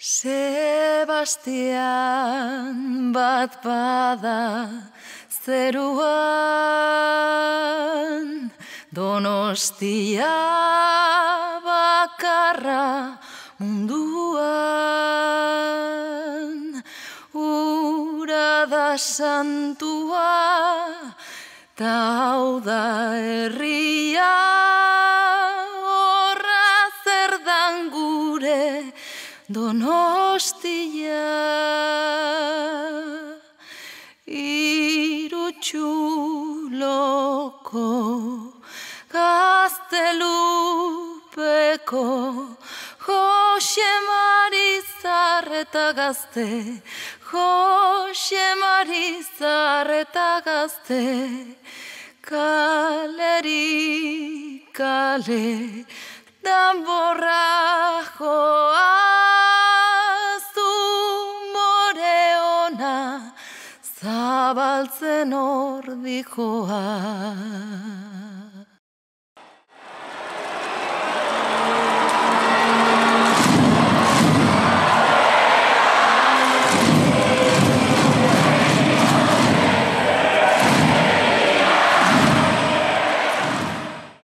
Sebastian bat bada zeruan, Donostia bakarra munduan. Ura da santua, ta hau da herria, horra zer dan gure Donostia. Irutxuloko Gaztelupeko Jose Mari Zarreta Gazte, Jose Mari Zarreta Gazte, kaleri kale danborra joaz, umore ona zabaltzen hor dijoaz.